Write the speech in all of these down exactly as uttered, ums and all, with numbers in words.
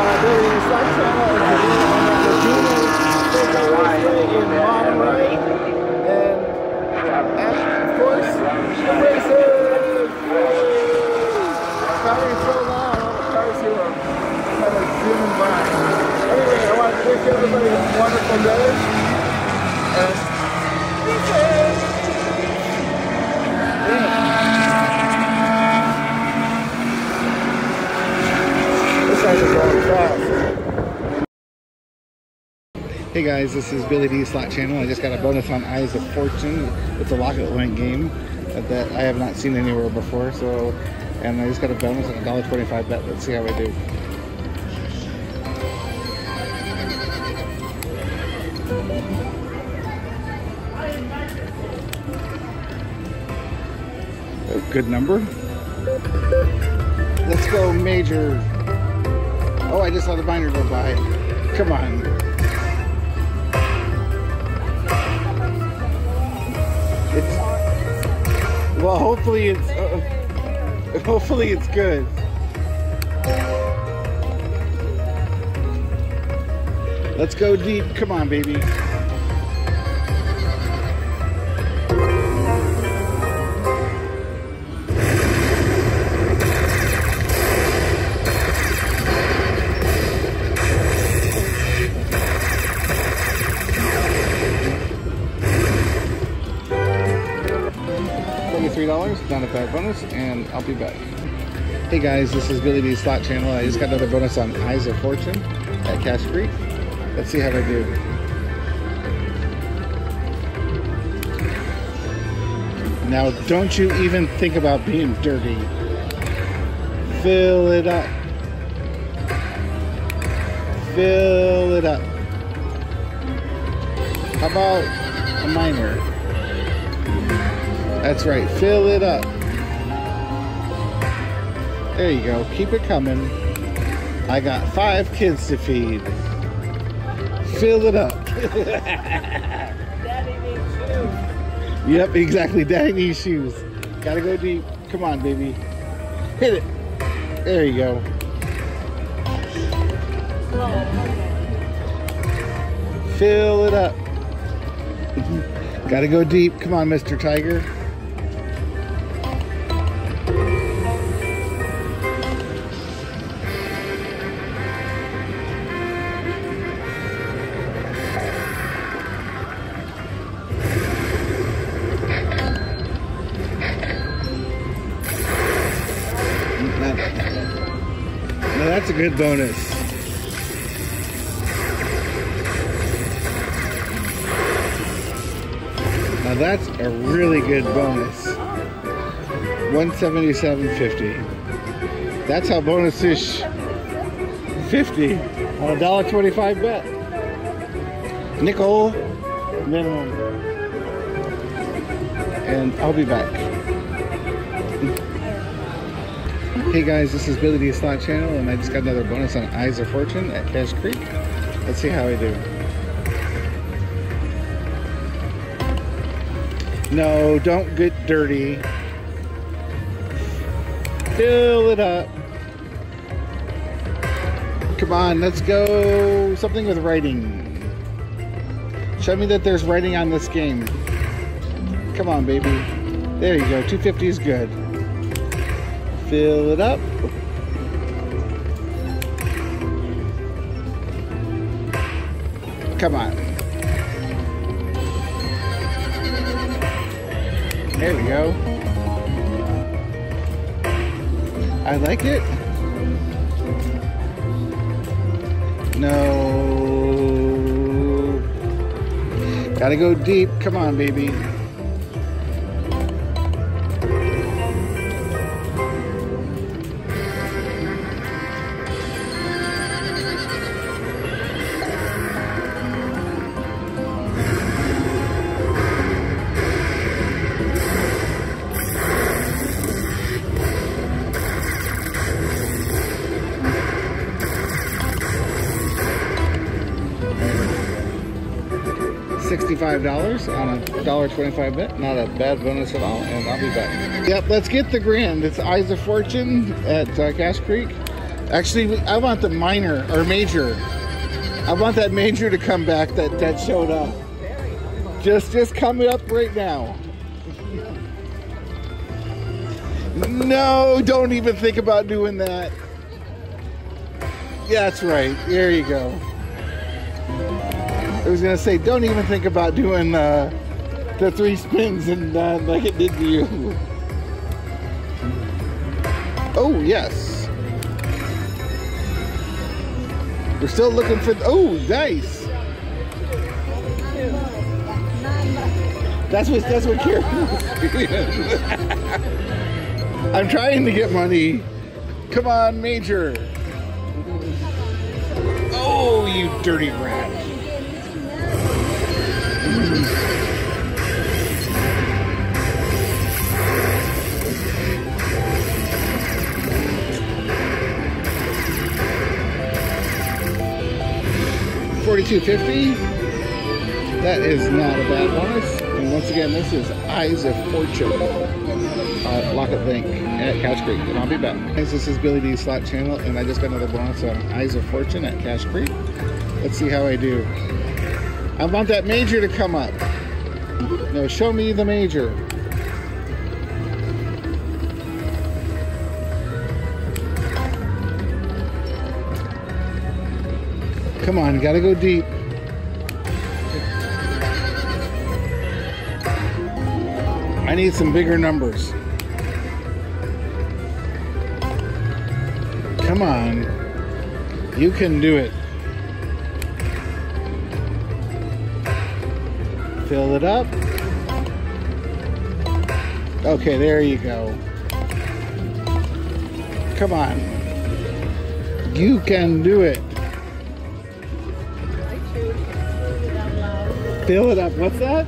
by Billy D's Slot Channel and the Junior Faker Raceway in Monterey. And, and of course, the racers! Sorry so long, all the cars here are kind of zooming by. Anyway, I want to wish everybody a wonderful day. And this is Hey guys, this is Billy D's Slot Channel. I just got a bonus on Eyes of Fortune. It's a locket line game that I have not seen anywhere before. So, and I just got a bonus on a dollar twenty-five bet. Let's see how I do. A good number. Let's go major. Oh, I just saw the binder go by. Come on. It's, well, hopefully it's uh, hopefully it's good. Let's go deep. Come on, baby. three dollars, not a bad bonus, and I'll be back. Hey guys, this is Billy D's Slot Channel. I just got another bonus on Eyes of Fortune at Cache Creek. Let's see how I do. Now, don't you even think about being dirty. Fill it up. Fill it up. How about a minor? That's right, fill it up. There you go, keep it coming. I got five kids to feed. Fill it up. Daddy needs shoes. Yep, exactly, daddy needs shoes. Gotta go deep, come on baby. Hit it, there you go. Fill it up. Gotta go deep, come on Mister Tiger. Now that's a good bonus. Now that's a really good bonus. one seventy-seven fifty. That's how bonus ish fifty on a dollar twenty-five bet. Nickel minimum. And I'll be back. Hey guys, this is Billy D's Slot Channel, and I just got another bonus on Eyes of Fortune at Cache Creek. Let's see how I do. No, don't get dirty. Fill it up. Come on, let's go something with writing. Show me that there's writing on this game. Come on, baby. There you go, two fifty is good. Fill it up. Come on. There we go. I like it. No. Gotta go deep. Come on, baby. sixty-five dollars on a dollar twenty-five bet. Not a bad bonus at all, and I'll be back. Yep, let's get the grand. It's Eyes of Fortune at uh, Cache Creek. Actually, I want the minor, or major. I want that major to come back that, that showed up. Just, just come up right now. No, don't even think about doing that. Yeah, that's right. There you go. I was going to say, don't even think about doing uh, the three spins and uh, like it did to you. Oh, yes. We're still looking for... Oh, nice. That's what, that's what Karen was. I'm trying to get money. Come on, Major. Oh, you dirty rat. forty-two fifty. That is not a bad bonus. And once again, this is Eyes of Fortune at Lock It Bank at Cache Creek. And I'll be back. Guys, this is Billy D's Slot Channel, and I just got another bonus on Eyes of Fortune at Cache Creek. Let's see how I do. I want that major to come up. Now show me the major. Come on, gotta go deep. I need some bigger numbers. Come on. You can do it. Fill it up. Okay, there you go. Come on. You can do it. Fill it up. What's that?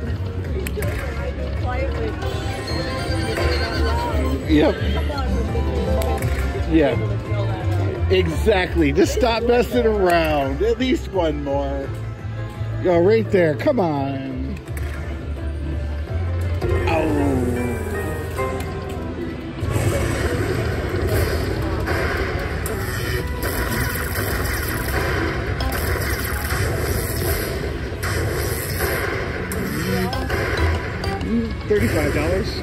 Yep. Yeah. Exactly. Just stop messing around. At least one more. Go right there. Come on. Oh. thirty-five dollars.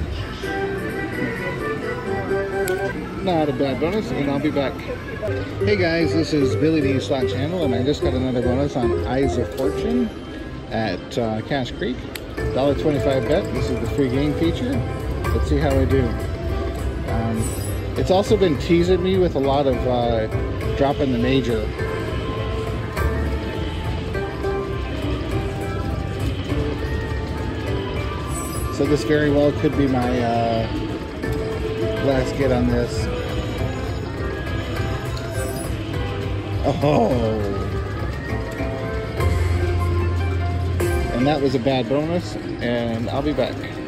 Not a bad bonus, and I'll be back. Hey guys, this is Billy D's Slot Channel, and I just got another bonus on Eyes of Fortune at uh, Cache Creek. one dollar twenty-five bet. This is the free game feature. Let's see how I do. Um, it's also been teasing me with a lot of uh, dropping the major. So this very well could be my uh, last get on this. Oh, and that was a bad bonus, and I'll be back.